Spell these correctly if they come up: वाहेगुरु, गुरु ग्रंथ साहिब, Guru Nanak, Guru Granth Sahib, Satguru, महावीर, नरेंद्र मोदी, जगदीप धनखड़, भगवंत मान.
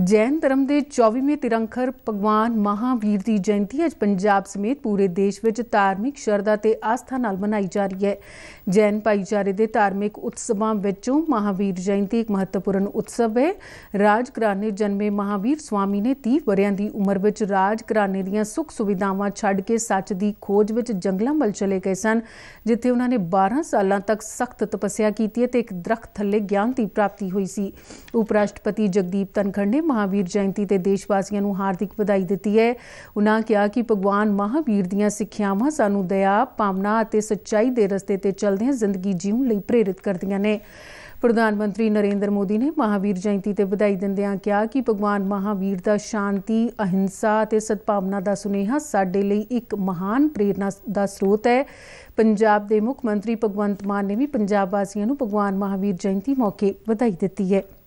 जैन धर्म के 24वें तिरंखर भगवान महावीर की जयंती अज पंजाब समेत पूरे देश में धार्मिक श्रद्धा ते आस्था नाल मनाई जा रही है। जैन भाईचारे के धार्मिक उत्सवों विचों महावीर जयंती एक महत्वपूर्ण उत्सव है। राज घराने जन्मे महावीर स्वामी ने 30 वरियां की उम्र विच राज घराने दीयां सुख सुविधावां छड्ड के सच की खोज विच जंगलों वल चले गए सन, जिथे उन्होंने 12 साल तक सख्त तपस्या की ते एक दरख्त थले ज्ञान की प्राप्ति हुई सी। उपराष्ट्रपति जगदीप धनखड़ ने महावीर जयंती ते देशवासियों नूं हार्दिक वधाई दित्ती है। उन्होंने कहा कि भगवान महावीर दीयां सिक्ख्यावां सानूं दया, भावना अते सच्चाई दे रस्ते ते चलदे जिंदगी जीउण लई प्रेरित करदियां ने। प्रधानमंत्री नरेंद्र मोदी ने महावीर जयंती ते बधाई दिंदियां कहा कि भगवान महावीर दा शांति, अहिंसा ते सद्भावना दा सुनेहा साडे लई एक महान प्रेरणा दा स्रोत है। पंजाब दे मुख्य मंत्री भगवंत मान ने भी पंजाब वासियां नूं भगवान महावीर जयंती मौके बधाई दित्ती है।